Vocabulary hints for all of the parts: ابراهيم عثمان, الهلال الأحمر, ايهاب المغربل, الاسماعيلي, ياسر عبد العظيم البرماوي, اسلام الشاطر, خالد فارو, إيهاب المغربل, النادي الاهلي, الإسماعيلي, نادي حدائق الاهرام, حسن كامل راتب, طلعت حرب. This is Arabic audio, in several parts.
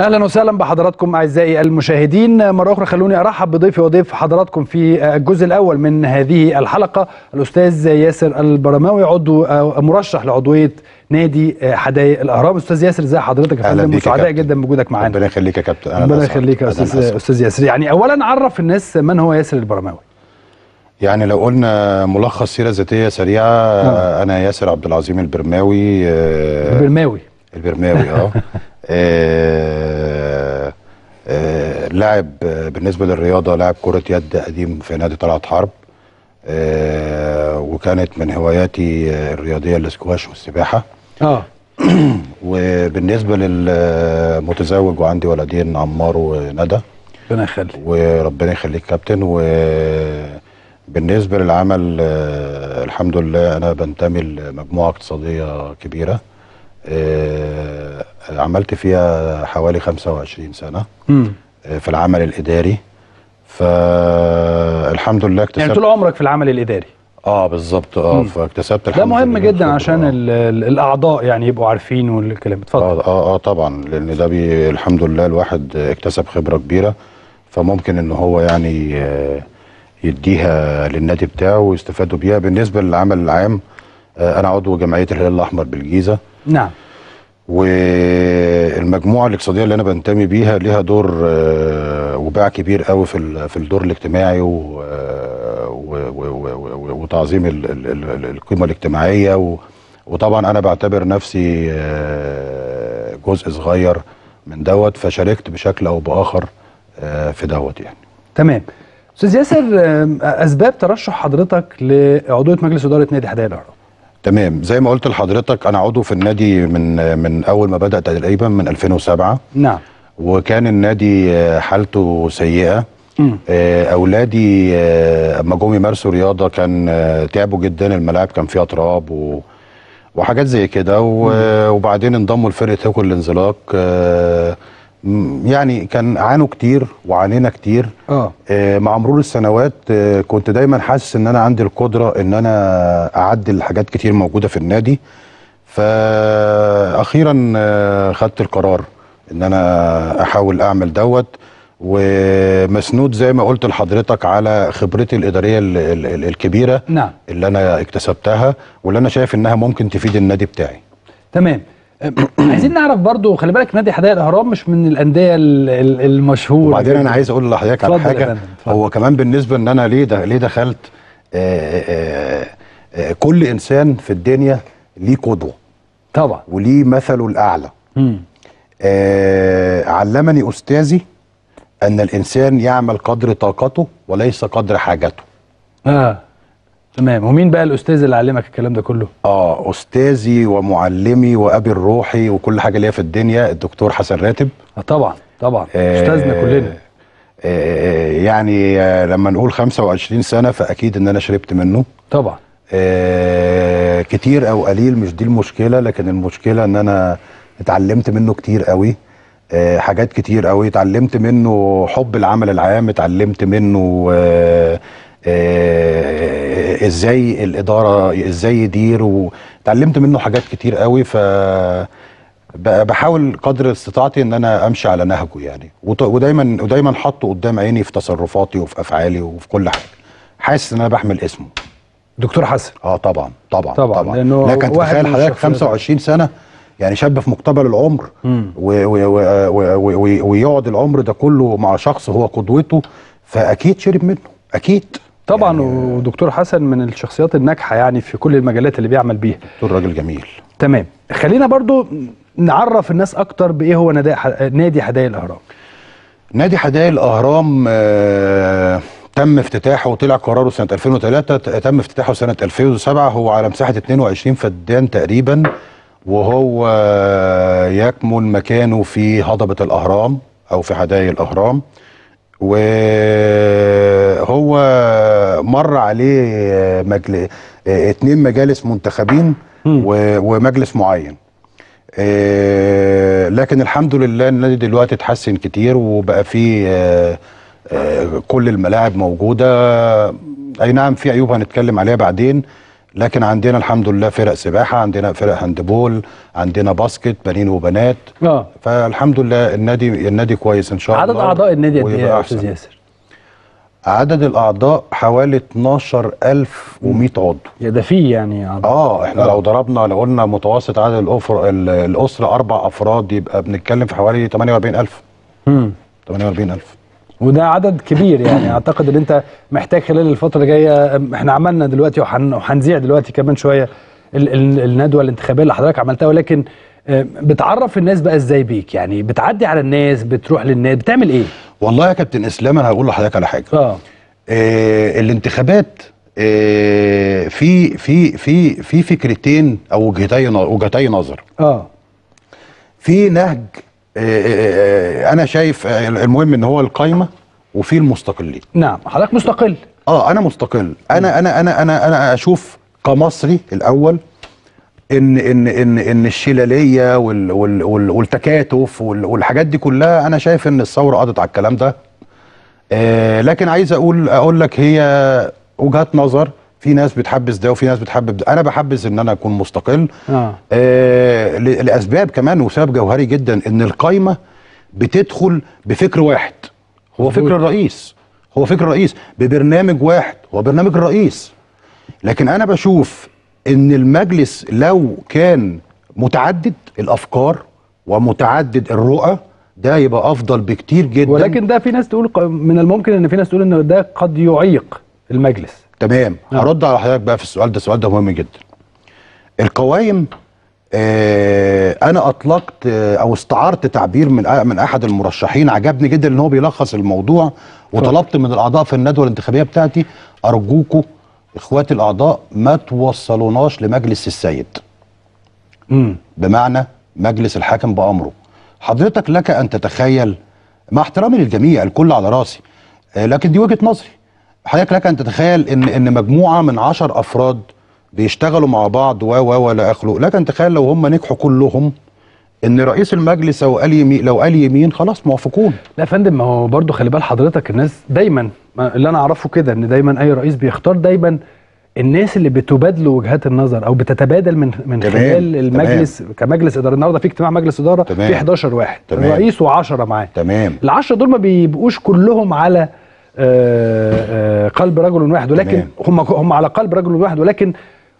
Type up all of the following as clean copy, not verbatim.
اهلا وسهلا بحضراتكم اعزائي المشاهدين. مره اخرى خلوني ارحب بضيفي وضيف حضراتكم في الجزء الاول من هذه الحلقه، الاستاذ ياسر البرماوي، عضو مرشح لعضويه نادي حدائق الاهرام. استاذ ياسر، ازي حضرتك يا فندم؟ سعداء جدا بوجودك معانا. ربنا يخليك يا كابتن. ربنا يخليك يا استاذ ياسر. يعني اولا عرف الناس من هو ياسر البرماوي. يعني لو قلنا ملخص سيره ذاتيه سريعه، انا ياسر عبد العظيم البرماوي. البرماوي لاعب بالنسبه للرياضه، لاعب كره يد قديم في نادي طلعت حرب، وكانت من هواياتي الرياضيه الاسكواش والسباحه. وبالنسبه للمتزوج وعندي ولدين عمار وندى. ربنا يخليك. وربنا يخليك كابتن. وبالنسبه للعمل الحمد لله انا بنتمي لمجموعه اقتصاديه كبيره، عملت فيها حوالي 25 سنة في العمل الإداري، فالحمد لله اكتسبت. يعني طول عمرك في العمل الإداري؟ بالظبط. فاكتسبت الحمد لله. ده مهم جدا عشان الأعضاء يعني يبقوا عارفين والكلام. اتفضل. طبعا، لأن ده الحمد لله الواحد اكتسب خبرة كبيرة، فممكن إن هو يعني يديها للنادي بتاعه ويستفادوا بيها. بالنسبة للعمل العام، أنا عضو جمعية الهلال الأحمر بالجيزة. نعم. والمجموعه الاقتصاديه اللي انا بنتمي بيها ليها دور وباع كبير قوي في الدور الاجتماعي وتعظيم القيمه الاجتماعيه، وطبعا انا بعتبر نفسي جزء صغير من دوت، فشاركت بشكل او باخر في دوت يعني. تمام. استاذ ياسر، اسباب ترشح حضرتك لعضويه مجلس اداره نادي حدائق الاهرام؟ تمام، زي ما قلت لحضرتك انا عضو في النادي من اول ما بدأ تقريبا من 2007. نعم. وكان النادي حالته سيئه. اولادي اما جم يمارسوا رياضه كان تعبوا جدا، الملاعب كان فيها تراب وحاجات زي كده، وبعدين انضموا لفرقه هوكو الانزلاق. يعني كان عانوا كتير وعانينا كتير. مع مرور السنوات كنت دايما حاسس ان انا عندي القدره ان انا اعدل حاجات كتير موجوده في النادي، فاخيرا خدت القرار ان انا احاول اعمل دوت، ومسنود زي ما قلت لحضرتك على خبرتي الاداريه الكبيره. نعم. اللي انا اكتسبتها واللي انا شايف انها ممكن تفيد النادي بتاعي. تمام. عايزين نعرف برضو، خلي بالك نادي حدائق الاهرام مش من الانديه المشهوره. وبعدين انا عايز اقول لحضرتك على حاجه، هو كمان بالنسبه ان انا ليه دخلت. كل انسان في الدنيا ليه قدوه طبعا وليه مثله الاعلى. علمني استاذي ان الانسان يعمل قدر طاقته وليس قدر حاجته. تمام. ومين بقى الاستاذ اللي علمك الكلام ده كله؟ استاذي ومعلمي وابي الروحي وكل حاجه ليا في الدنيا، الدكتور حسن راتب. طبعا استاذنا كلنا. يعني لما نقول 25 سنه فاكيد ان انا شربت منه طبعا. كتير او قليل مش دي المشكله، لكن المشكله ان انا اتعلمت منه كتير قوي، حاجات كتير قوي اتعلمت منه، حب العمل العام اتعلمت منه، ازاي الاداره ازاي يدير، وتعلمت منه حاجات كتير قوي، ف بحاول قدر استطاعتي ان انا امشي على نهجه يعني، ودايما حاطه قدام عيني في تصرفاتي وفي افعالي وفي كل حاجه، حاسس ان انا بحمل اسمه دكتور حسن. طبعا لكن تخيل حضرتك 25 سنه يعني شاب في مقتبل العمر، ويقعد العمر ده كله مع شخص هو قدوته، فاكيد شرب منه اكيد طبعا. يعني ودكتور حسن من الشخصيات الناجحه يعني في كل المجالات اللي بيعمل بيها. دكتور راجل جميل. تمام. خلينا برضو نعرف الناس اكتر بايه هو نادي حدائق الاهرام. نادي حدائق الاهرام تم افتتاحه وطلع قراره سنه 2003، تم افتتاحه سنه 2007. هو على مساحه 22 فدان تقريبا، وهو يكمن مكانه في هضبه الاهرام او في حدائق الاهرام. وهو مر عليه 2 مجالس منتخبين ومجلس معين، لكن الحمد لله النادي دلوقتي اتحسن كتير وبقى فيه كل الملاعب موجودة. اي نعم في عيوب هنتكلم عليها بعدين، لكن عندنا الحمد لله فرق سباحه، عندنا فرق هاندبول، عندنا باسكت بنين وبنات. فالحمد لله النادي كويس ان شاء الله. عدد اعضاء النادي قد ايه يا استاذ ياسر؟ عدد الاعضاء حوالي 12100 عضو. يا ده فيه يعني عضو. احنا لو ضربنا، لو قلنا متوسط عدد الاسره 4 افراد، يبقى بنتكلم في حوالي 48000. 48000 وده عدد كبير يعني. اعتقد ان انت محتاج خلال الفتره الجايه، احنا عملنا دلوقتي وهنذيع دلوقتي كمان شويه الندوه الانتخابيه اللي حضرتك عملتها، ولكن بتعرف الناس بقى ازاي بيك؟ يعني بتعدي على الناس، بتروح للنادي، بتعمل ايه؟ والله يا كابتن اسلام انا هقول لحضرتك على حاجه. الانتخابات في في في في فكرتين او وجهتي نظر. في نهج انا شايف المهم ان هو القايمه، وفي المستقلين. نعم حضرتك مستقل. انا مستقل. انا اشوف كمصري الاول ان الشلاليه والتكاتف والحاجات دي كلها، انا شايف ان الثوره قضت على الكلام ده. لكن عايز اقول لك هي وجهات نظر، في ناس بتحبس ده وفي ناس بتحبب ده. انا بحبس ان انا اكون مستقل. لاسباب كمان، وسبب جوهري جدا، ان القايمه بتدخل بفكر واحد هو فكر الرئيس، ببرنامج واحد هو برنامج الرئيس. لكن انا بشوف ان المجلس لو كان متعدد الافكار ومتعدد الرؤى ده يبقى افضل بكتير جدا. ولكن ده في ناس تقول، من الممكن ان في ناس تقول ان ده قد يعيق المجلس. تمام. هرد على حضرتك بقى في السؤال ده. السؤال ده مهم جدا. القوائم، انا اطلقت او استعرت تعبير من احد المرشحين، عجبني جدا ان هو بيلخص الموضوع، وطلبت من الاعضاء في الندوه الانتخابيه بتاعتي، ارجوكوا اخواتي الاعضاء ما توصلوناش لمجلس السيد. بمعنى مجلس الحاكم بامره. حضرتك لك ان تتخيل، مع احترامي للجميع الكل على راسي، لكن دي وجهه نظري. حضرتك لك ان تتخيل ان مجموعه من 10 افراد بيشتغلوا مع بعض و لا اخلو، لك ان تتخيل لو هم نجحوا كلهم ان رئيس المجلس لو قال يمين خلاص موافقون. لا يا فندم، ما هو برضه خلي بال حضرتك، الناس دايما اللي انا اعرفه كده، ان دايما اي رئيس بيختار دايما الناس اللي بتبادلوا وجهات النظر او بتتبادل من خلال المجلس. كمجلس اداره النهارده في اجتماع مجلس اداره في 11 واحد، الرئيس و10 معاه. ال10 دول ما بيبقوش كلهم على قلب رجل واحد، ولكن هم على قلب رجل واحد، ولكن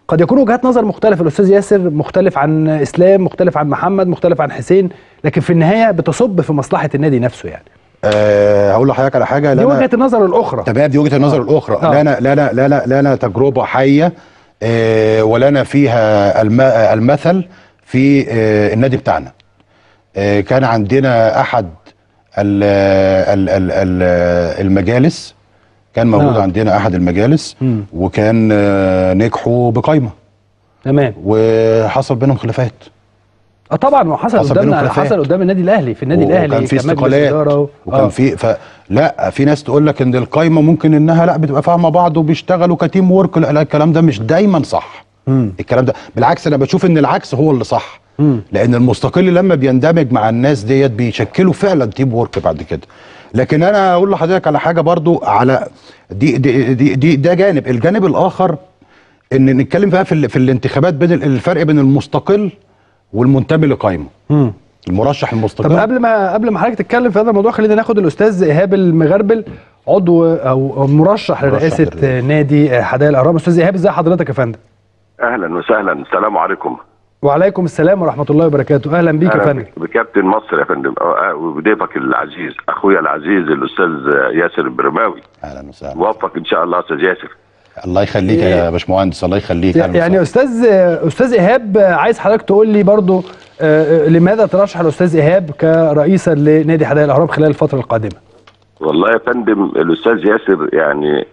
قد يكون وجهات نظر مختلفه. الاستاذ ياسر مختلف عن اسلام، مختلف عن محمد، مختلف عن حسين، لكن في النهايه بتصب في مصلحه النادي نفسه يعني. هقول لحضرتك على حاجه. دي وجهه النظر الاخرى. تمام، دي وجهه النظر الاخرى. لا تجربه حيه ولا فيها المثل في النادي بتاعنا. كان عندنا احد المجالس، كان موجود عندنا احد المجالس، وكان نجحوا بقايمه. تمام. وحصل بينهم خلافات. طبعا، حصل قدام النادي الاهلي، في النادي الاهلي كان في استقالات وكان في لا في ناس تقول لك ان القايمه ممكن انها لا بتبقى فاهمه بعض وبيشتغلوا كتيم وورك. لا، الكلام ده مش دايما صح. الكلام ده بالعكس، انا بشوف ان العكس هو اللي صح. لان المستقل لما بيندمج مع الناس ديت بيشكلوا فعلا تيم وورك بعد كده. لكن انا اقول لحضرتك على حاجه برضو، على دي دي دي, دي ده جانب. الجانب الاخر ان نتكلم بقى في الانتخابات، بين الفرق بين المستقل والمنتمي لقائمه. المرشح المستقل. طب قبل ما حضرتك تتكلم في هذا الموضوع، خلينا ناخد الاستاذ ايهاب المغربل، عضو او مرشح لرئاسه نادي حدائق الاهرام. استاذ ايهاب، ازي حضرتك يا فندم؟ اهلا وسهلا، السلام عليكم. وعليكم السلام ورحمه الله وبركاته. اهلا بيك يا فندم. بكابتن مصر يا فندم، وضيفك العزيز، اخويا العزيز الاستاذ ياسر البرماوي. اهلا وسهلا. وفق ان شاء الله استاذ ياسر. الله يخليك يا باشمهندس. الله يخليك. يعني استاذ ايهاب، عايز حضرتك تقول لي برضو لماذا ترشح الاستاذ ايهاب كرئيسا لنادي حدائق الاهرام خلال الفتره القادمه؟ والله يا فندم الاستاذ ياسر يعني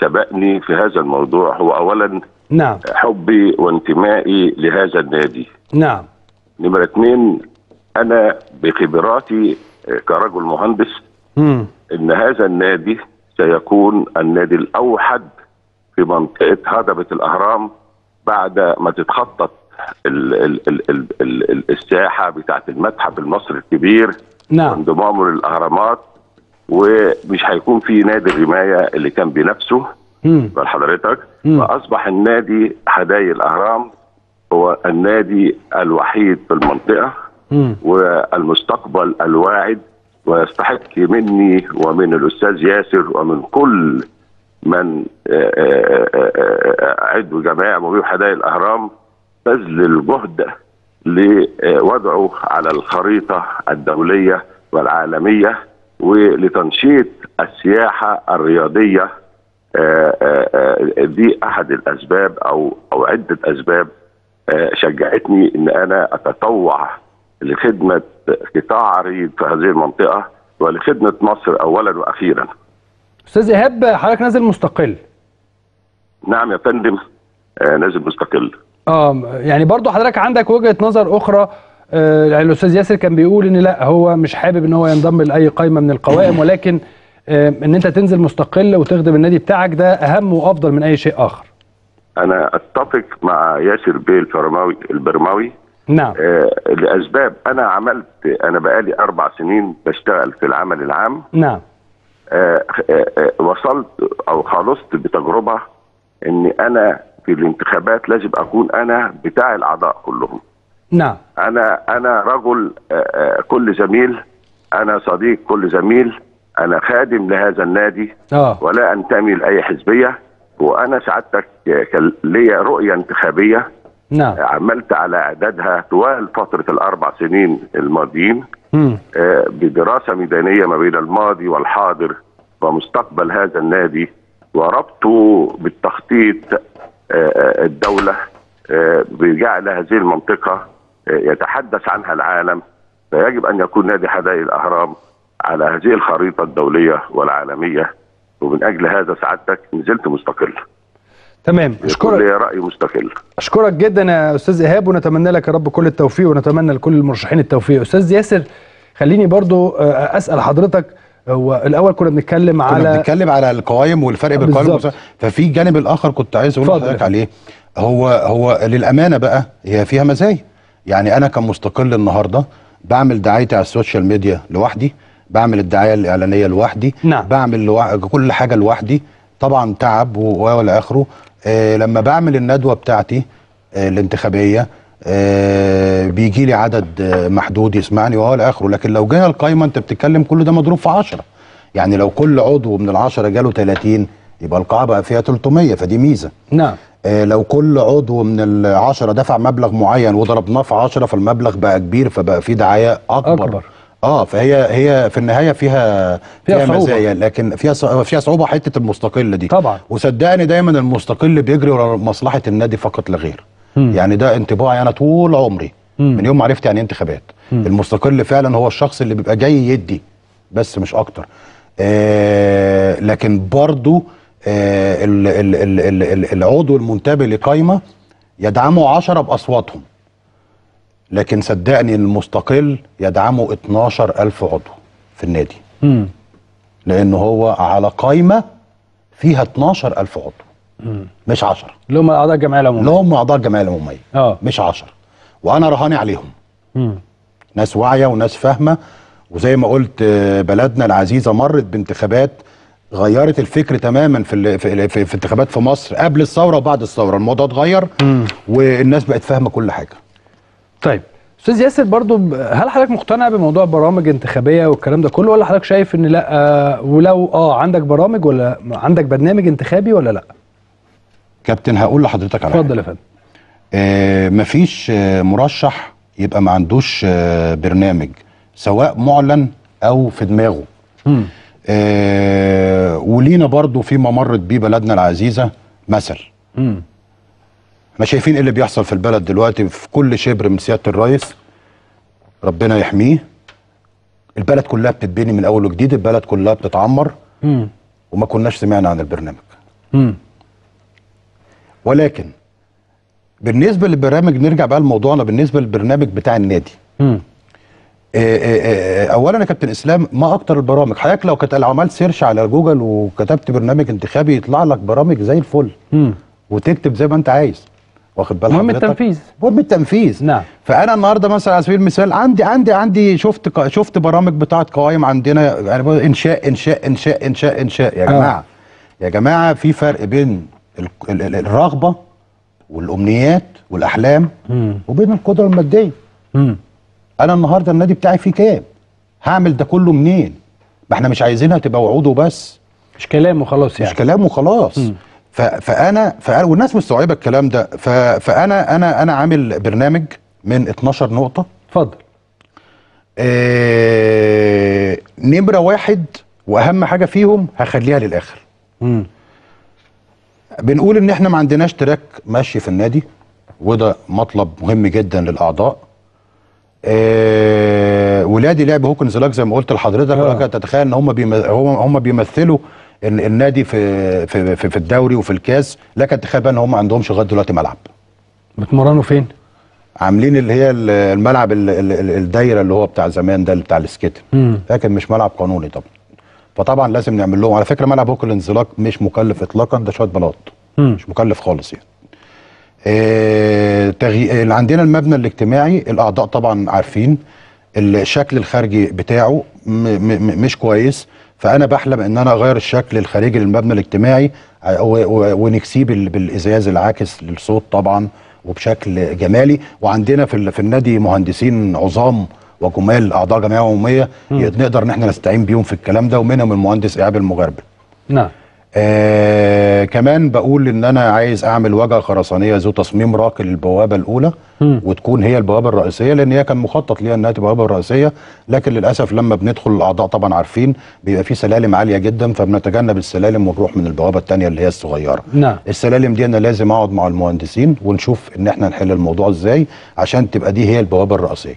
سبقني في هذا الموضوع. هو اولا نعم حبي وانتمائي لهذا النادي. نعم. نمرة 2، أنا بخبراتي كرجل مهندس إن هذا النادي سيكون النادي الأوحد في منطقة هضبة الأهرام بعد ما تتخطط الساحة بتاعة المتحف المصري الكبير. نعم. وانضمامه للأهرامات، ومش هيكون في نادي الرماية اللي كان بنفسه. بال حضرتك. فاصبح النادي حدائق الاهرام هو النادي الوحيد في المنطقه والمستقبل الواعد، ويستحق مني ومن الاستاذ ياسر ومن كل من عضو جمعيه مديري حدائق الاهرام بذل الجهد لوضعه على الخريطه الدوليه والعالميه ولتنشيط السياحه الرياضيه. دي احد الاسباب او عده اسباب شجعتني ان انا اتطوع لخدمه قطاع عريض في هذه المنطقه ولخدمه مصر اولا واخيرا. استاذ ايهاب، حضرتك نازل مستقل. نعم يا فندم، نازل مستقل. يعني برضو حضرتك عندك وجهه نظر اخرى. يعني الاستاذ ياسر كان بيقول ان لا، هو مش حابب ان هو ينضم لاي قائمه من القوائم، ولكن ان انت تنزل مستقل وتخدم النادي بتاعك ده اهم وافضل من اي شيء اخر. انا اتفق مع ياسر بيه البرماوي. نعم. لاسباب انا بقالي 4 سنين بشتغل في العمل العام. نعم. وصلت او خلصت بتجربه ان انا في الانتخابات لازم اكون انا بتاع الاعضاء كلهم. نعم. انا رجل كل زميل، انا صديق كل زميل، انا خادم لهذا النادي ولا انتمي لاي حزبيه، وانا سعادتك ليا رؤيه انتخابيه. نعم. عملت على اعدادها طوال فتره ال4 سنين الماضيين بدراسه ميدانيه ما بين الماضي والحاضر ومستقبل هذا النادي، وربطه بالتخطيط الدوله بجعل هذه المنطقه يتحدث عنها العالم، فيجب ان يكون نادي حدائق الاهرام على هذه الخريطه الدوليه والعالميه، ومن اجل هذا سعادتك نزلت مستقل. تمام، اشكرك. ليا راي مستقل. اشكرك جدا يا استاذ ايهاب، ونتمنى لك يا رب كل التوفيق، ونتمنى لكل المرشحين التوفيق. استاذ ياسر، خليني برضو اسال حضرتك. هو الاول كنا بنتكلم على القوائم والفرق بين القوائم، ففي جانب الاخر كنت عايز اقول لحضرتك عليه. هو للامانه بقى هي فيها مزايا. يعني انا كمستقل النهارده بعمل دعايتي على السوشيال ميديا لوحدي، بعمل الدعايه الاعلانيه لوحدي. نعم. بعمل كل حاجه لوحدي، طبعا تعب ولا اخره. لما بعمل الندوه بتاعتي الانتخابيه بيجي لي عدد محدود يسمعني ولا اخره، لكن لو جينا القايمه انت بتتكلم كل ده مضروب في 10. يعني لو كل عضو من ال10 جاله 30 يبقى القاعه بقى فيها 300، فدي ميزه. نعم. لو كل عضو من ال10 دفع مبلغ معين وضربناه في 10 فالمبلغ بقى كبير، فبقى في دعايه اكبر. فهي في النهايه فيها مزايا، لكن فيها صعوبه حته المستقل دي طبعا. وصدقني دايما المستقل بيجري ورا مصلحه النادي فقط لا غير. يعني ده انطباعي انا طول عمري من يوم ما عرفت يعني انتخابات. المستقل فعلا هو الشخص اللي بيبقى جاي يدي بس مش اكتر. لكن برضو العضو المنتمي لقايمه يدعمه 10 باصواتهم، لكن صدقني المستقل يدعمه 12,000 عضو في النادي. لأنه هو على قايمة فيها 12,000 عضو. مش 10 اللي هم أعضاء الجمعية العمومية. مش 10، وأنا رهاني عليهم. ناس واعية وناس فاهمة، وزي ما قلت بلدنا العزيزة مرت بانتخابات غيرت الفكر تماما في انتخابات في مصر قبل الثورة وبعد الثورة، الموضوع اتغير والناس بقت فاهمة كل حاجة. طيب استاذ ياسر، برضو هل حضرتك مقتنع بموضوع برامج انتخابيه والكلام ده كله، ولا حضرتك شايف ان لا ولو عندك برامج ولا عندك برنامج انتخابي ولا لا؟ كابتن هقول لحضرتك على حاجه. اتفضل يا فندم. مفيش مرشح يبقى ما عندوش برنامج، سواء معلن او في دماغه. ولينا برضو فيما مرت بيه بلدنا العزيزه مثل. ما شايفين ايه اللي بيحصل في البلد دلوقتي، في كل شبر من سياده الرئيس ربنا يحميه، البلد كلها بتتبني من اول وجديد، البلد كلها بتتعمر. وما كناش سمعنا عن البرنامج. ولكن بالنسبه للبرامج نرجع بقى لموضوعنا. بالنسبه للبرنامج بتاع النادي، اولا يا كابتن اسلام، ما اكتر البرامج حضرتك لو كنت عملت سيرش على جوجل وكتبت برنامج انتخابي يطلع لك برامج زي الفل، وتكتب زي ما انت عايز، واخد بالك. مهم التنفيذ، مهم التنفيذ. نعم. فانا النهارده مثلا على سبيل المثال عندي شفت برامج بتاعه قوائم عندنا، يعني انشاء انشاء انشاء انشاء انشاء. يا جماعه يا جماعه في فرق بين الرغبه والامنيات والاحلام وبين القدره الماديه. انا النهارده النادي بتاعي فيه كام؟ هعمل ده كله منين؟ ما احنا مش عايزينها تبقى وعود وبس، مش كلام وخلاص يعني، مش كلام وخلاص. فانا والناس مستوعبه الكلام ده. فانا انا انا عامل برنامج من 12 نقطه. اتفضل. نمره واحد واهم حاجه فيهم هخليها للاخر. بنقول ان احنا ما عندناش تراك ماشي في النادي، وده مطلب مهم جدا للاعضاء. ولادي لعب هوكنز لاك زي ما قلت لحضرتك، ولكن تتخيل ان هم بيمثلوا النادي في الدوري وفي الكاس، لكن تخيل بقى ان هم ما عندهمش لغايه دلوقتي ملعب. بيتمرنوا فين؟ عاملين اللي هي الملعب الدايره اللي هو بتاع زمان ده، اللي بتاع السكيت، لكن مش ملعب قانوني طبعا. فطبعا لازم نعمل لهم، على فكره ملعب هوكنز لاك مش مكلف اطلاقا، ده شويه بلاط، مش مكلف خالص يعني. عندنا المبنى الاجتماعي، الاعضاء طبعا عارفين الشكل الخارجي بتاعه مش كويس، فانا بحلم ان انا اغير الشكل الخارجي للمبنى الاجتماعي ونكسيه بالازاز العاكس للصوت طبعا وبشكل جمالي. وعندنا في النادي مهندسين عظام وجمال، اعضاء جمعيه عموميه نقدر ان احنا نستعين بيهم في الكلام ده، ومنهم المهندس إيهاب المغربل. نعم. كمان بقول ان انا عايز اعمل واجهه خرسانيه ذو تصميم راقي للبوابه الاولى، وتكون هي البوابه الرئيسيه، لان هي كان مخطط ليها انها تبقى البوابه الرئيسيه، لكن للاسف لما بندخل الاعضاء طبعا عارفين بيبقى في سلالم عاليه جدا، فبنتجنب السلالم ونروح من البوابه الثانيه اللي هي الصغيره. نعم. السلالم دي انا لازم اقعد مع المهندسين ونشوف ان احنا نحل الموضوع ازاي عشان تبقى دي هي البوابه الرئيسيه.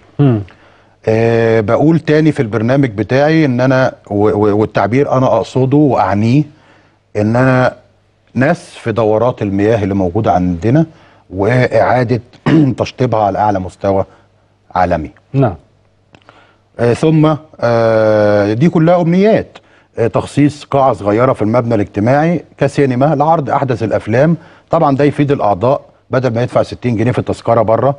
بقول تاني في البرنامج بتاعي ان انا والتعبير انا اقصده واعنيه ان انا نسف دورات المياه اللي موجوده عندنا واعاده تشطيبها على اعلى مستوى عالمي. نعم. ثم دي كلها امنيات. تخصيص قاعه صغيره في المبنى الاجتماعي كسينما لعرض احدث الافلام، طبعا ده يفيد الاعضاء، بدل ما يدفع 60 جنيه في التذكره بره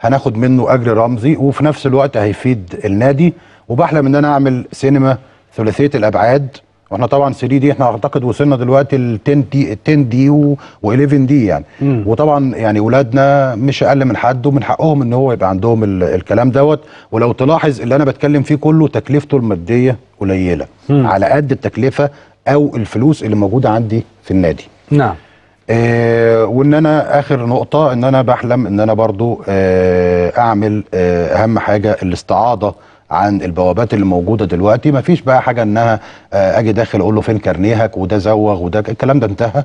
هناخد منه اجر رمزي، وفي نفس الوقت هيفيد النادي. وبحلم ان انا اعمل سينما ثلاثيه الابعاد، واحنا طبعا 3 دي احنا اعتقد وصلنا دلوقتي ل 10 دي و11 دي يعني. وطبعا يعني اولادنا مش اقل من حد، ومن حقهم ان هو يبقى عندهم الكلام دوت. ولو تلاحظ اللي انا بتكلم فيه كله تكلفته الماديه قليله، على قد التكلفه او الفلوس اللي موجوده عندي في النادي. نعم. وان انا اخر نقطه ان انا بحلم ان انا برضو اعمل اهم حاجه الاستعاضه عن البوابات اللي موجوده دلوقتي. مفيش بقى حاجه انها اجي داخل اقول له فين كارنيهك وده زوغ وده، الكلام ده انتهى.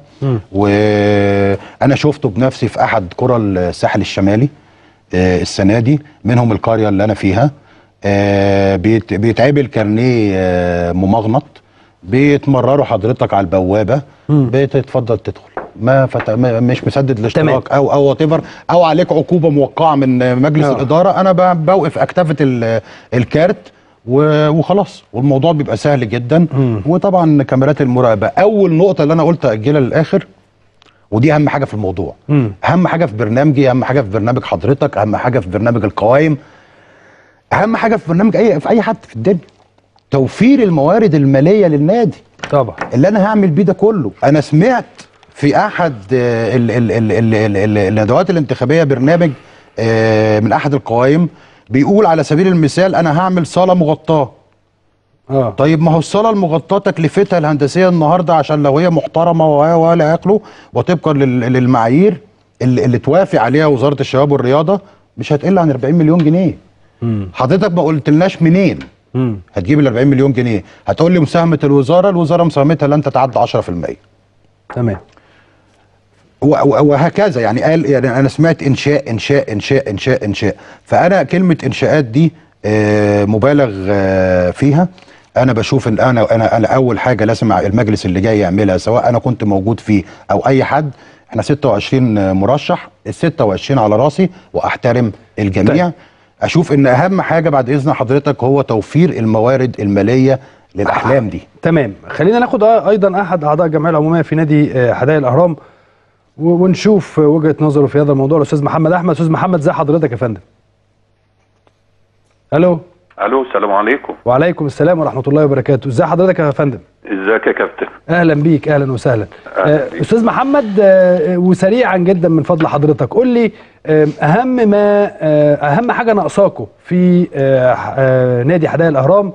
وانا شفته بنفسي في احد كرة الساحل الشمالي السنه دي، منهم القريه اللي انا فيها، بيتعبي الكارنيه ممغنط، بيتمرروا حضرتك على البوابه، بتتفضل تدخل، مش مسدد الاشتراك او وات ايفر، او عليك عقوبه موقعه من مجلس الاداره. انا بوقف اكتفه الكارت وخلاص، والموضوع بيبقى سهل جدا. وطبعا كاميرات المراقبه. اول نقطه اللي انا قلت اجلها للاخر، ودي اهم حاجه في الموضوع، اهم حاجه في برنامجي، اهم حاجه في برنامج حضرتك، اهم حاجه في برنامج القوائم، اهم حاجه في برنامج اي حد في الدنيا، توفير الموارد الماليه للنادي. طبعا اللي انا هعمل بيه ده كله، انا سمعت في احد الندوات الانتخابيه برنامج من احد القوائم بيقول على سبيل المثال انا هعمل صاله مغطاه. طيب ما هو الصاله المغطاه تكلفتها الهندسيه النهارده عشان لو هي محترمه ولا ياكله وطبقا للمعايير اللي توافق عليها وزاره الشباب والرياضه مش هتقل عن 40 مليون جنيه. حضرتك ما قلتلناش منين هتجيب ال 40 مليون جنيه؟ هتقول لي مساهمه الوزاره، مساهمتها لن تتعدى 10%. تمام. وهكذا يعني. قال يعني انا سمعت انشاء انشاء انشاء انشاء انشاء، فانا كلمه انشاءات دي مبالغ فيها. انا بشوف ان انا اول حاجه لازم المجلس اللي جاي يعملها، سواء انا كنت موجود فيه او اي حد، احنا 26 مرشح، ال 26 على راسي واحترم الجميع. اشوف ان اهم حاجه بعد اذن حضرتك هو توفير الموارد الماليه للاحلام دي. تمام. خلينا ناخد ايضا احد اعضاء الجمعيه العموميه في نادي حدائق الاهرام ونشوف وجهه نظره في هذا الموضوع، الاستاذ محمد احمد. استاذ محمد، ازي حضرتك يا فندم؟ الو. الو السلام عليكم. وعليكم السلام ورحمه الله وبركاته. ازي حضرتك يا فندم؟ ازيك يا كابتن؟ اهلا بيك. اهلا وسهلا. استاذ محمد، وسريعا جدا من فضل حضرتك قول لي اهم حاجه ناقصاكم في نادي حدائق الاهرام،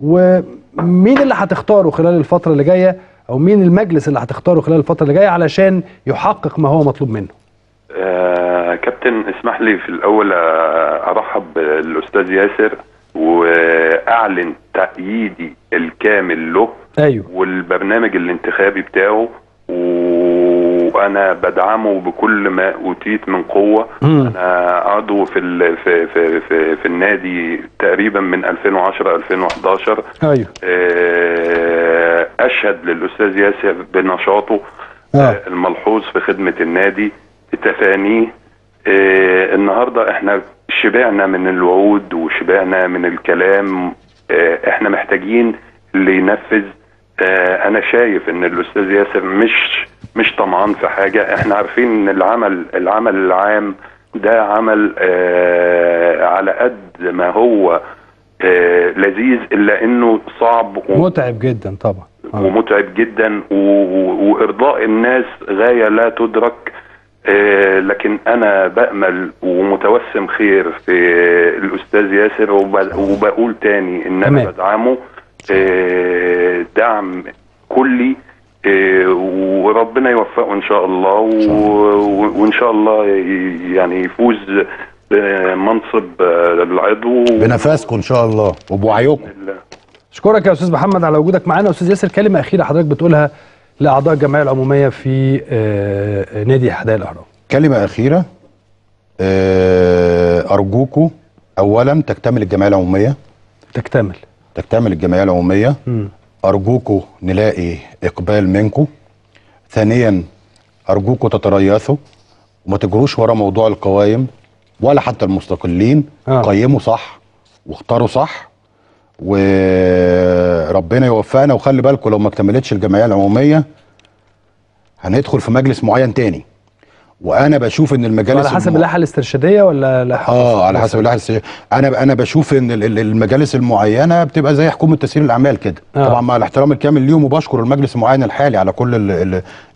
ومين اللي هتختاره خلال الفتره اللي جايه، او مين المجلس اللي هتختاره خلال الفتره اللي جايه علشان يحقق ما هو مطلوب منه. كابتن اسمح لي في الاول ارحب بالاستاذ ياسر واعلن تأييدي الكامل له. ايوه. والبرنامج الانتخابي بتاعه، وانا بدعمه بكل ما اوتيت من قوه. انا عضو في النادي تقريبا من 2010 2011. ايوه. اشهد للاستاذ ياسر بنشاطه الملحوظ في خدمه النادي، تفانيه. النهارده احنا شبعنا من الوعود وشبعنا من الكلام. احنا محتاجين اللي ينفذ. انا شايف ان الاستاذ ياسر مش طمعان في حاجه. احنا عارفين ان العمل العام ده عمل على قد ما هو لذيذ الا انه صعب ومتعب جدا طبعا. ومتعب جدا وارضاء الناس غايه لا تدرك. لكن انا بامل ومتوسم خير في الاستاذ ياسر، وبقول تاني ان انا بدعمه دعم كلي، وربنا يوفقه ان شاء الله، وان شاء الله يعني يفوز بمنصب العضو بنفسكم ان شاء الله وبوعيكم. اشكرك يا استاذ محمد على وجودك معانا. استاذ ياسر، كلمه اخيره حضرتك بتقولها لأعضاء الجمعية العمومية في نادي حدائق الأهرام. كلمة أخيرة، أرجوكوا أولا تكتمل الجمعية العمومية. تكتمل الجمعية العمومية. أرجوكوا نلاقي إقبال منكم. ثانيا أرجوكوا تتريثوا وما تجروش ورا موضوع القوائم ولا حتى المستقلين. قيموا صح واختاروا صح، وربنا يوفقنا. وخلي بالكم لو ما اكتملتش الجمعيه العموميه هندخل في مجلس معين تاني، وانا بشوف ان المجالس على حسب اللائحه الاسترشاديه ولا على حسب اللائحه الاسترشاديه. انا بشوف ان المجالس المعينه بتبقى زي حكومه تسيير الاعمال كده. طبعا مع الاحترام الكامل ليهم، وبشكر المجلس المعين الحالي على كل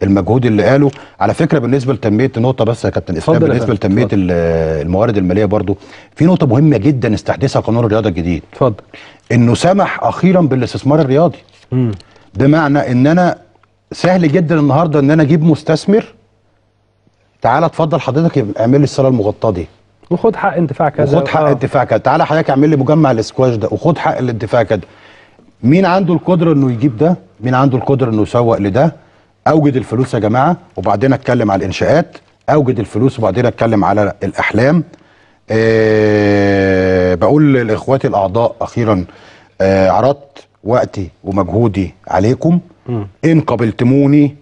المجهود اللي قاله. على فكره بالنسبه لتنميه نقطه بس يا كابتن اسلام، بالنسبه لتنميه الموارد الماليه برضو في نقطه مهمه جدا استحدثها قانون الرياضه الجديد. اتفضل. انه سمح اخيرا بالاستثمار الرياضي. بمعنى ان انا سهل جدا النهارده ان انا اجيب مستثمر، تعالى اتفضل حضرتك اعمل لي الصاله المغطاه دي، وخد حق انتفاع كذا، وخد حق انتفاع كذا، تعالى حضرتك اعمل لي مجمع الاسكواش ده، وخد حق الانتفاع كذا. مين عنده القدره انه يجيب ده؟ مين عنده القدره انه يسوق لده؟ اوجد الفلوس يا جماعه، وبعدين اتكلم على الانشاءات. اوجد الفلوس وبعدين اتكلم على الاحلام. بقول لاخواتي الاعضاء اخيرا، عرضت وقتي ومجهودي عليكم. ان قبلتموني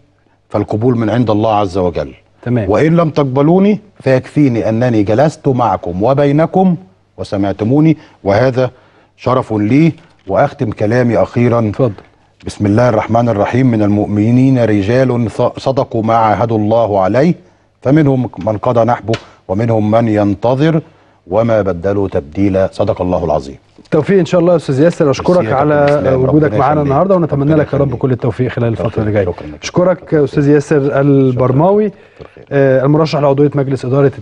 فالقبول من عند الله عز وجل. تمام. وإن لم تقبلوني فيكفيني أنني جلست معكم وبينكم وسمعتموني، وهذا شرف لي. وأختم كلامي أخيرا. اتفضل. بسم الله الرحمن الرحيم. من المؤمنين رجال صدقوا ما عاهدوا الله عليه، فمنهم من قضى نحبه ومنهم من ينتظر، وما بدلوا تبديلا. صدق الله العظيم. التوفيق ان شاء الله يا استاذ ياسر. اشكرك على وجودك معانا النهارده، ونتمنى لك يا رب كل التوفيق خلال الفتره اللي جايه. اشكرك استاذ ياسر البرماوي، المرشح لعضويه مجلس اداره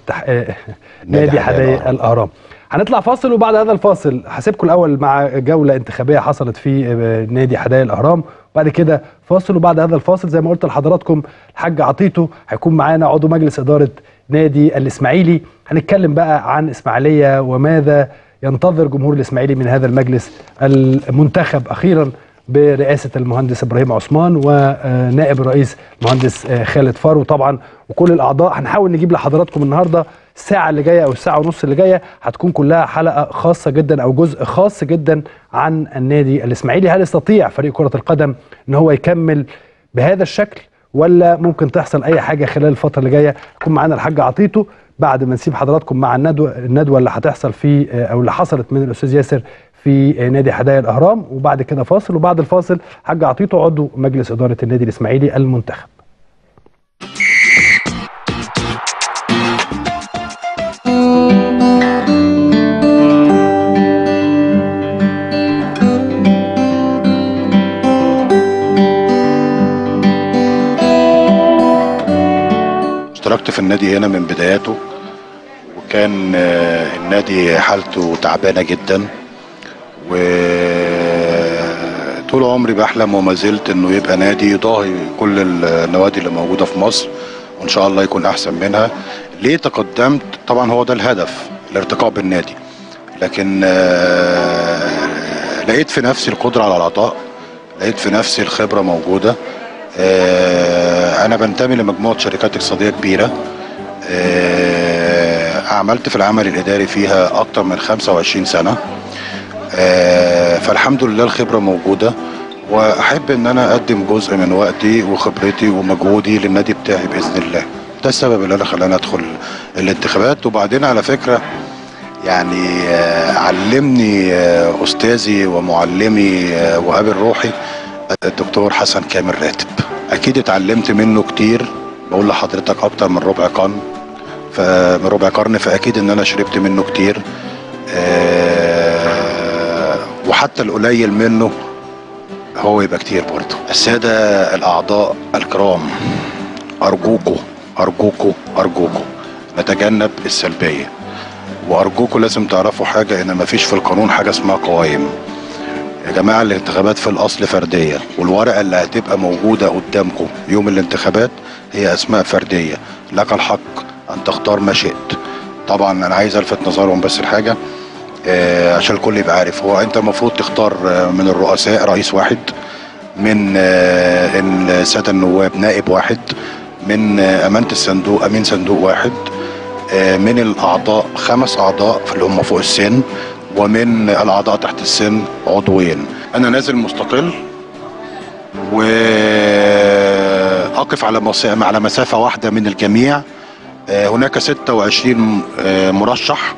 نادي حدائق الاهرام. هنطلع فاصل، وبعد هذا الفاصل هسيبكم الاول مع جوله انتخابيه حصلت في نادي حدائق الاهرام، وبعد كده فاصل، وبعد هذا الفاصل زي ما قلت لحضراتكم الحاج عطيته هيكون معانا عضو مجلس اداره نادي الاسماعيلي. هنتكلم بقى عن اسماعيليه وماذا ينتظر جمهور الاسماعيلي من هذا المجلس المنتخب اخيرا برئاسه المهندس ابراهيم عثمان ونائب الرئيس المهندس خالد فارو طبعا، وكل الاعضاء. هنحاول نجيب لحضراتكم النهارده الساعه اللي جايه او الساعه ونص اللي جايه هتكون كلها حلقه خاصه جدا او جزء خاص جدا عن النادي الاسماعيلي. هل يستطيع فريق كره القدم ان هو يكمل بهذا الشكل، ولا ممكن تحصل اي حاجه خلال الفتره اللي جايه؟ هيكون معانا الحاج عطيته بعد ما نسيب حضراتكم مع الندوه اللي هتحصل في او اللي حصلت من الاستاذ ياسر في نادي حدائق الاهرام، وبعد كده فاصل، وبعد الفاصل حاج عطيته عضو مجلس اداره النادي الاسماعيلي المنتخب. في النادي هنا من بداياته، وكان النادي حالته تعبانه جدا، وطول عمري بحلم وما زلت انه يبقى نادي يضاهي كل النوادي اللي موجوده في مصر، وان شاء الله يكون احسن منها. ليه تقدمت؟ طبعا هو ده الهدف، الارتقاء بالنادي، لكن لقيت في نفسي القدره على العطاء، لقيت في نفسي الخبره موجوده. انا بنتمي لمجموعه شركات اقتصاديه كبيره، عملت في العمل الاداري فيها اكتر من 25 سنه، فالحمد لله الخبره موجوده، واحب ان انا اقدم جزء من وقتي وخبرتي ومجهودي للنادي بتاعي باذن الله. ده السبب اللي خلاني ادخل الانتخابات. وبعدين على فكره يعني علمني استاذي ومعلمي وهاب الروحي الدكتور حسن كامل راتب، اكيد اتعلمت منه كتير، بقول لحضرتك اكتر من ربع قرن، فاكيد ان انا شربت منه كتير، وحتى القليل منه هو يبقى كتير برضه. الساده الاعضاء الكرام، ارجوكوا ارجوكوا ارجوكوا نتجنب السلبيه، وارجوكوا لازم تعرفوا حاجه، ان مفيش في القانون حاجه اسمها قوائم. يا جماعه الانتخابات في الاصل فرديه، والورقه اللي هتبقى موجوده قدامكم يوم الانتخابات هي اسماء فرديه، لك الحق ان تختار ما شئت. طبعا انا عايز الفت نظرهم بس الحاجه عشان الكل يبقى عارف، هو انت المفروض تختار من الرؤساء رئيس واحد، من الساده النواب نائب واحد، من امانه الصندوق امين صندوق واحد، من الاعضاء 5 اعضاء اللي هم فوق السن، ومن الاعضاء تحت السن عضوين. انا نازل مستقل، واقف على مسافه واحده من الجميع. هناك 26 مرشح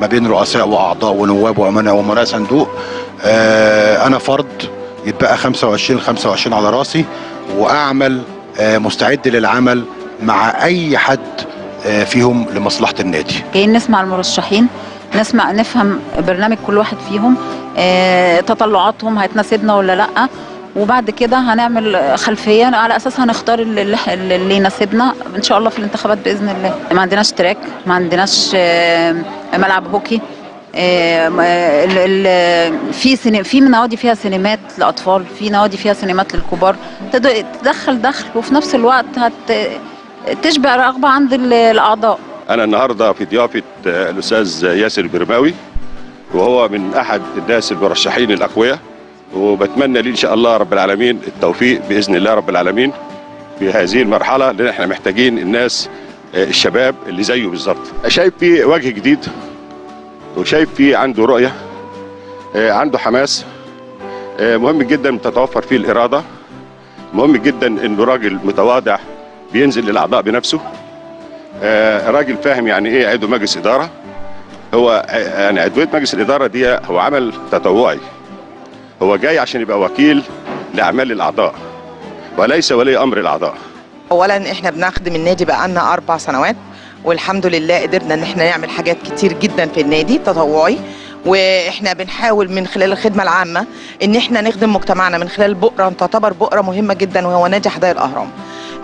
ما بين رؤساء واعضاء ونواب وامانه ومراء صندوق، انا فرد، يتبقى 25 على راسي، واعمل مستعد للعمل مع اي حد فيهم لمصلحه النادي. جايين نسمع المرشحين، نسمع نفهم برنامج كل واحد فيهم، تطلعاتهم هتناسبنا ولا لا، وبعد كده هنعمل خلفيه على اساسها هنختار اللي يناسبنا ان شاء الله في الانتخابات باذن الله. ما عندناش تراك، ما عندناش ملعب هوكي، في نوادي فيها سينمات للاطفال، في نوادي فيها سينمات للكبار، تدخل دخل وفي نفس الوقت تشبع رغبه عند الاعضاء. انا النهارده في ضيافه الاستاذ ياسر البرماوي، وهو من احد الناس المرشحين الاقوياء، وبتمنى ليه ان شاء الله رب العالمين التوفيق باذن الله رب العالمين في هذه المرحله، لان احنا محتاجين الناس الشباب اللي زيه بالظبط. شايف فيه وجه جديد، وشايف فيه عنده رؤيه، عنده حماس. مهم جدا تتوفر فيه الاراده، مهم جدا انه راجل متواضع بينزل للاعضاء بنفسه، راجل فاهم يعني ايه عضو مجلس اداره. هو يعني عضويه مجلس الاداره دي هو عمل تطوعي، هو جاي عشان يبقى وكيل لاعمال الاعضاء وليس ولي امر الاعضاء. اولا احنا بنخدم النادي بقى لنا 4 سنوات، والحمد لله قدرنا ان احنا نعمل حاجات كتير جدا في النادي تطوعي، واحنا بنحاول من خلال الخدمه العامه ان احنا نخدم مجتمعنا من خلال بؤره تعتبر بؤره مهمه جدا، وهو نادي حدائق الاهرام.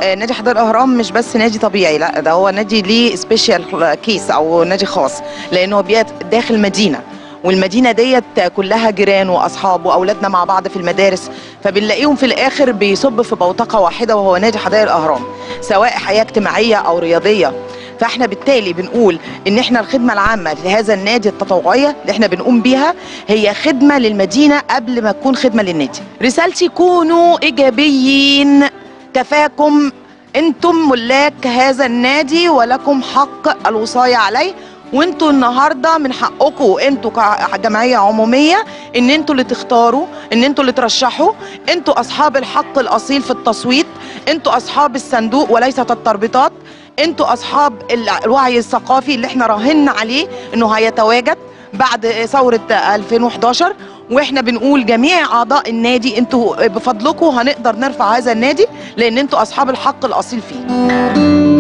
نادي حدائق الاهرام مش بس نادي طبيعي، لا ده هو نادي ليه سبيشال كيس او نادي خاص، لانه داخل مدينه، والمدينه ديت كلها جيران واصحاب واولادنا مع بعض في المدارس، فبنلاقيهم في الاخر بيصب في بوتقه واحده وهو نادي حدائق الاهرام، سواء حياه اجتماعيه او رياضيه. فاحنا بالتالي بنقول ان احنا الخدمه العامه لهذا النادي التطوعيه اللي احنا بنقوم بيها هي خدمه للمدينه قبل ما تكون خدمه للنادي. رسالتي كونوا ايجابيين، كفاكم انتم ملاك هذا النادي ولكم حق الوصايه عليه، وانتوا النهارده من حقكم انتوا كجمعيه عموميه ان انتوا اللي تختاروا، ان انتوا اللي ترشحوا، انتوا اصحاب الحق الاصيل في التصويت، انتوا اصحاب الصندوق وليست التربيطات، انتوا اصحاب الوعي الثقافي اللي احنا راهنا عليه انه هيتواجد بعد ثوره 2011. واحنا بنقول جميع اعضاء النادي انتوا بفضلكم هنقدر نرفع هذا النادي، لان انتوا اصحاب الحق الاصيل فيه.